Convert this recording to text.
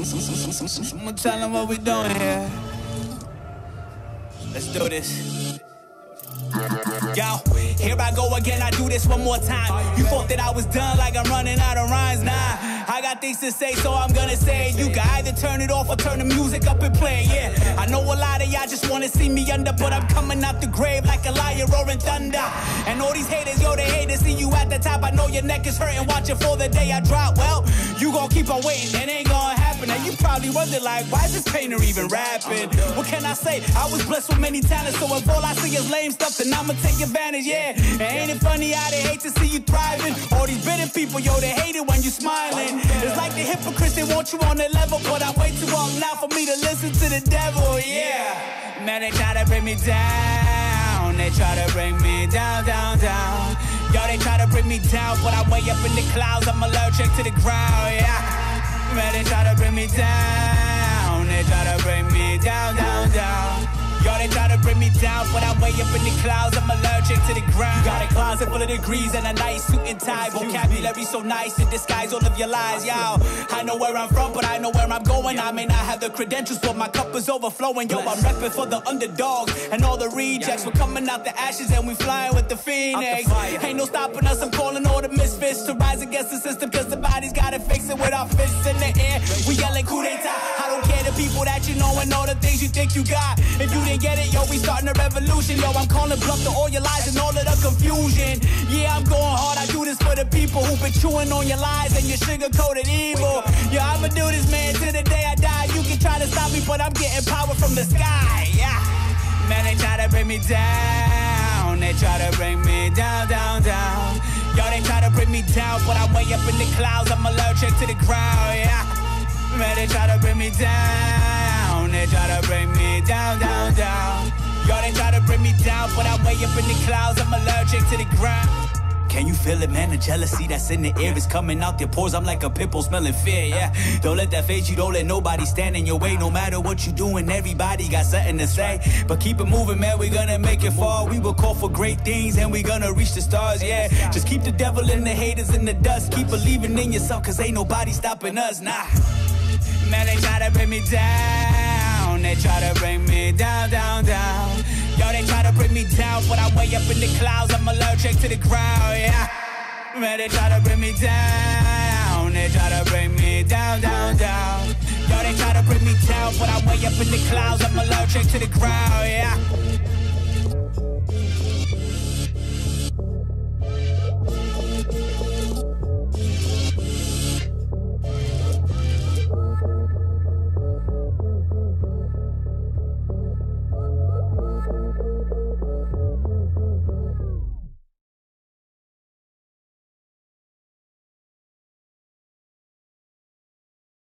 I'ma tell them what we doing here. Let's do this. Yo, here I go again, I do this one more time. You thought that I was done, like I'm running out of rhymes. Nah, I got things to say, so I'm gonna say it. You can either turn it off or turn the music up and play, yeah. I know a lot of y'all just wanna see me under, but I'm coming out the grave like a lion roaring thunder. And all these haters, yo, they hate to see you at the top. I know your neck is hurting, watch it for the day I drop. Well, you gon' keep on waiting, it ain't gonna happen. And you probably wonder like, why is this painter even rapping? What can I say? I was blessed with many talents, so if all I see is lame stuff, then I'ma take advantage, yeah. And ain't it funny how they hate to see you thriving? All these bitter people, yo, they hate it when you smiling. It's like the hypocrites, they want you on their level, but I wait too long now for me to listen to the devil, yeah. Man, they try to bring me down. They try to bring me down, down, down. Yo, they try to bring me down, but I'm way up in the clouds. I'm allergic to the ground, yeah. Man, they try to bring me down. They try to bring me down, down, down. Yo, they try to bring me down, but I'm way up in the clouds. I'm allergic to the ground. Got a closet full of degrees and a nice suit and tie. Vocabulary so nice, it disguise all of your lies, y'all. I know where I'm from, but I know where I'm going. I may not have the credentials, but my cup is overflowing. Yo, I'm repping for the underdogs and all the rejects. We're coming out the ashes and we flying with the phoenix. Ain't no stopping us, I'm calling all the misfits to rise against the system, cause the body's gotta fix it with our fists in the air. We yelling coup d'etat. I don't care the people that you know and all the things you think you got. If you didn't get it, yo, we starting a revolution. Yo, I'm calling bluff to all your lies and all of the confusion. Yeah, I'm going hard, I do this for the people who've been chewing on your lies and your sugar-coated evil. Yo, I'ma do this, man, till the day I die. You can try to stop me, but I'm getting power from the sky, yeah. Man, they try to bring me down. They try to bring me down, down, down. Yo, they try to bring me down, but I'm way up in the clouds. I'm allergic to the ground, yeah. Man, they try to bring me down. They try to bring me down, down, down. Yo, they try to bring me down, but I'm way up in the clouds. I'm allergic to the ground. Can you feel it, man? The jealousy that's in the air is coming out your pores. I'm like a pitbull smelling fear, yeah. Don't let that phase you, don't let nobody stand in your way. No matter what you doing, everybody got something to say. But keep it moving, man, we're gonna make it far. We will call for great things and we're gonna reach the stars, yeah. Just keep the devil and the haters in the dust. Keep believing in yourself, cause ain't nobody stopping us, nah. Man, they try to bring me down. They try to bring me down, down, down. Yo, they try to bring me down, but I'm way up in the clouds. I'm allergic to the ground, yeah. Man, they try to bring me down. They try to bring me down, down, down. Yo, they try to bring me down, but I'm way up in the clouds. I'm allergic to the ground, yeah.